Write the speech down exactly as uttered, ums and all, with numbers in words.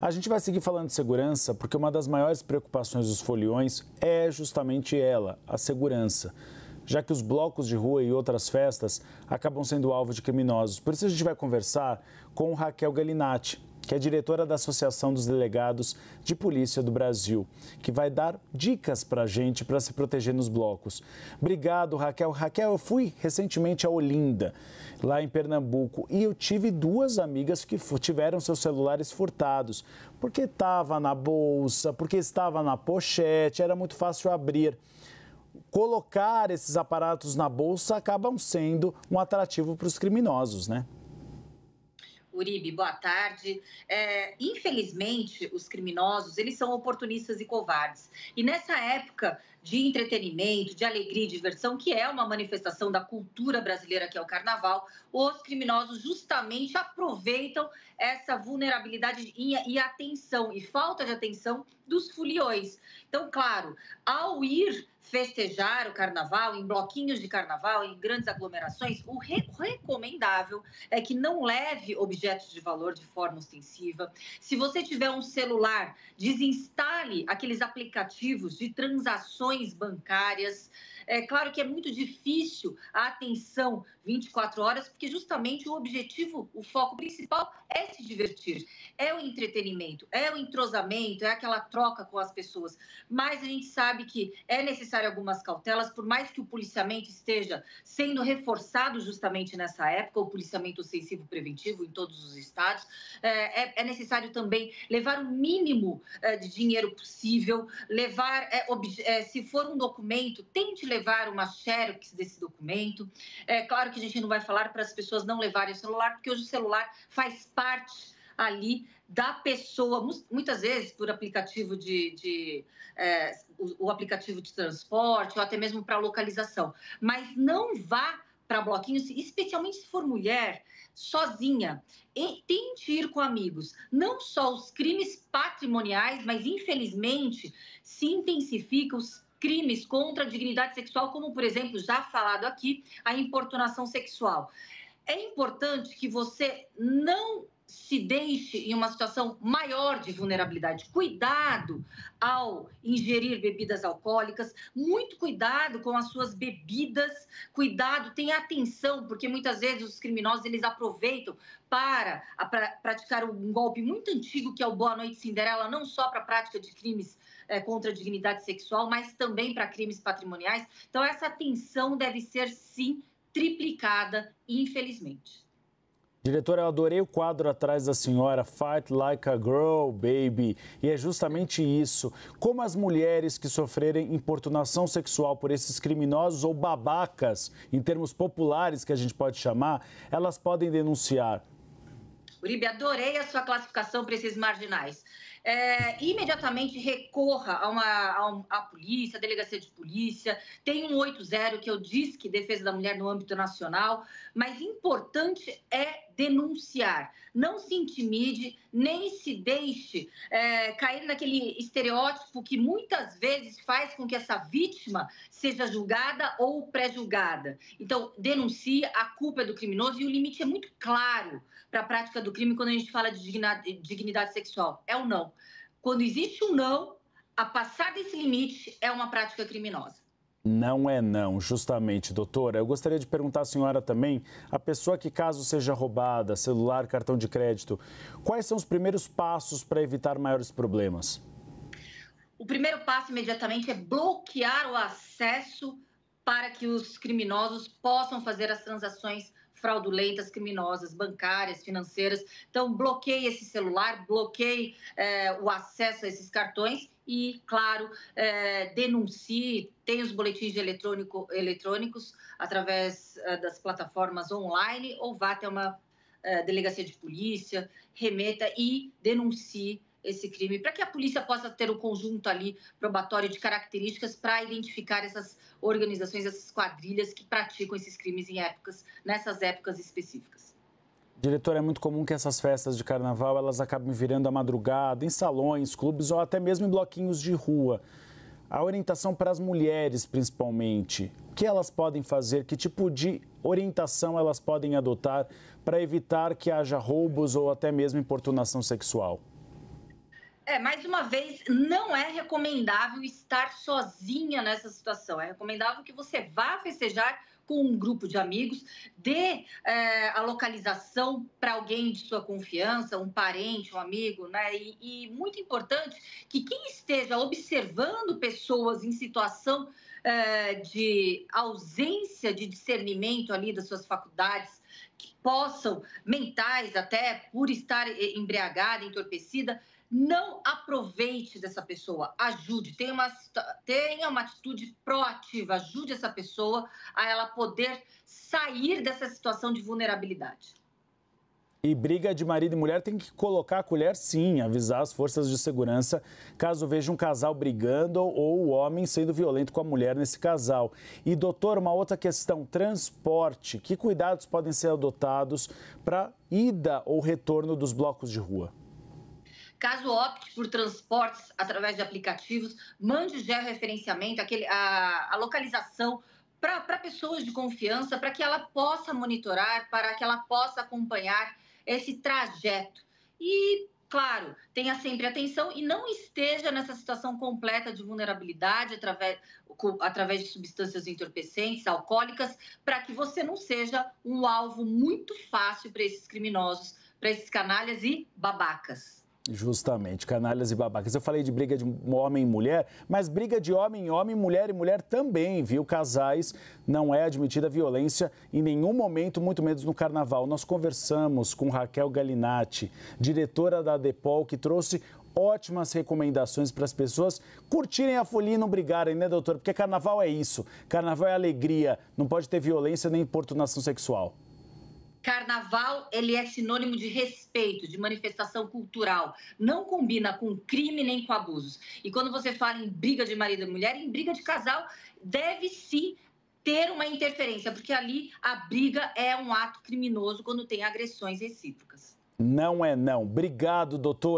A gente vai seguir falando de segurança porque uma das maiores preocupações dos foliões é justamente ela, a segurança, já que os blocos de rua e outras festas acabam sendo alvo de criminosos. Por isso a gente vai conversar com Raquel Galinatti, que é diretora da Associação dos Delegados de Polícia do Brasil, que vai dar dicas para a gente para se proteger nos blocos. Obrigado, Raquel. Raquel, eu fui recentemente a Olinda, lá em Pernambuco, e eu tive duas amigas que tiveram seus celulares furtados, porque estava na bolsa, porque estava na pochete, era muito fácil abrir. Colocar esses aparatos na bolsa acabam sendo um atrativo para os criminosos, né? Uribe, boa tarde. É, infelizmente, os criminosos, eles são oportunistas e covardes. E nessa época de entretenimento, de alegria e diversão, que é uma manifestação da cultura brasileira, que é o carnaval, os criminosos justamente aproveitam essa vulnerabilidade e atenção, e falta de atenção dos foliões. Então, claro, ao ir festejar o carnaval, em bloquinhos de carnaval, em grandes aglomerações, o re recomendável é que não leve objetos de valor de forma ostensiva. Se você tiver um celular, desinstale aqueles aplicativos de transações bancárias. É claro que é muito difícil a atenção vinte e quatro horas, porque justamente o objetivo, o foco principal é se divertir, é o entretenimento, é o entrosamento, é aquela troca com as pessoas. Mas a gente sabe que é necessário algumas cautelas, por mais que o policiamento esteja sendo reforçado justamente nessa época, o policiamento ostensivo preventivo em todos os estados, é necessário também levar o mínimo de dinheiro possível, levar, se for um documento, tente levar levar uma xerox desse documento. É claro que a gente não vai falar para as pessoas não levarem o celular, porque hoje o celular faz parte ali da pessoa, muitas vezes por aplicativo de, de é, o, o aplicativo de transporte ou até mesmo para localização. Mas não vá para bloquinhos, especialmente se for mulher, sozinha. E tente ir com amigos. Não só os crimes patrimoniais, mas infelizmente se intensificam os crimes contra a dignidade sexual, como, por exemplo, já falado aqui, a importunação sexual. É importante que você não se deixe em uma situação maior de vulnerabilidade. Cuidado ao ingerir bebidas alcoólicas, muito cuidado com as suas bebidas, cuidado, tenha atenção, porque muitas vezes os criminosos eles aproveitam para praticar um golpe muito antigo, que é o Boa Noite Cinderela, não só para a prática de crimes contra a dignidade sexual, mas também para crimes patrimoniais. Então, essa atenção deve ser, sim, triplicada, infelizmente. Diretora, eu adorei o quadro atrás da senhora, Fight Like a Girl, Baby. E é justamente isso. Como as mulheres que sofrerem importunação sexual por esses criminosos ou babacas, em termos populares que a gente pode chamar, elas podem denunciar. Uribe, adorei a sua classificação para esses marginais. É, imediatamente recorra à a uma, a um, a polícia, à delegacia de polícia, tem um oito zero, que é o Disque Defesa da Mulher no âmbito nacional, mas importante é denunciar. Não se intimide, nem se deixe é, cair naquele estereótipo que muitas vezes faz com que essa vítima seja julgada ou pré-julgada. Então, denuncie, a culpa é do criminoso e o limite é muito claro para a prática do crime quando a gente fala de dignidade sexual. É o não. Quando existe um não, a passar desse limite é uma prática criminosa. Não é não, justamente, doutora. Eu gostaria de perguntar à senhora também, a pessoa que caso seja roubada, celular, cartão de crédito, quais são os primeiros passos para evitar maiores problemas? O primeiro passo imediatamente é bloquear o acesso para que os criminosos possam fazer as transações fraudulentas, criminosas, bancárias, financeiras. Então, bloqueie esse celular, bloqueie é, o acesso a esses cartões e, claro, é, denuncie, tem os boletins de eletrônico, eletrônicos através é, das plataformas online ou vá até uma é, delegacia de polícia, remeta e denuncie esse crime, para que a polícia possa ter um conjunto ali probatório de características para identificar essas organizações, essas quadrilhas que praticam esses crimes em épocas, nessas épocas específicas. Diretora, é muito comum que essas festas de carnaval elas acabem virando à madrugada, em salões, clubes ou até mesmo em bloquinhos de rua. A orientação para as mulheres, principalmente, o que elas podem fazer, que tipo de orientação elas podem adotar para evitar que haja roubos ou até mesmo importunação sexual? É, mais uma vez, não é recomendável estar sozinha nessa situação. É recomendável que você vá festejar com um grupo de amigos, dê é, a localização para alguém de sua confiança, um parente, um amigo, né? E, e muito importante que quem esteja observando pessoas em situação é, de ausência de discernimento ali das suas faculdades, que possam, mentais até, por estar embriagada, entorpecida, não aproveite dessa pessoa, ajude, tenha uma, tenha uma atitude proativa, ajude essa pessoa a ela poder sair dessa situação de vulnerabilidade. E briga de marido e mulher tem que colocar a colher sim, avisar as forças de segurança caso veja um casal brigando ou o homem sendo violento com a mulher nesse casal. E doutor, uma outra questão, transporte, que cuidados podem ser adotados para ida ou retorno dos blocos de rua? Caso opte por transportes através de aplicativos, mande o georreferenciamento, aquele, a, a localização para pessoas de confiança, para que ela possa monitorar, para que ela possa acompanhar esse trajeto. E, claro, tenha sempre atenção e não esteja nessa situação completa de vulnerabilidade através, através de substâncias entorpecentes, alcoólicas, para que você não seja um alvo muito fácil para esses criminosos, para esses canalhas e babacas. Justamente, canalhas e babacas. Eu falei de briga de homem e mulher, mas briga de homem em homem, mulher e mulher também, viu? Casais, não é admitida violência em nenhum momento, muito menos no carnaval. Nós conversamos com Raquel Galinatti, diretora da DEPOL, que trouxe ótimas recomendações para as pessoas curtirem a folia e não brigarem, né, doutor? Porque carnaval é isso, carnaval é alegria, não pode ter violência nem importunação sexual. Carnaval, ele é sinônimo de respeito, de manifestação cultural. Não combina com crime nem com abusos. E quando você fala em briga de marido e mulher, em briga de casal, deve sim ter uma interferência, porque ali a briga é um ato criminoso quando tem agressões recíprocas. Não é não. Obrigado, doutor.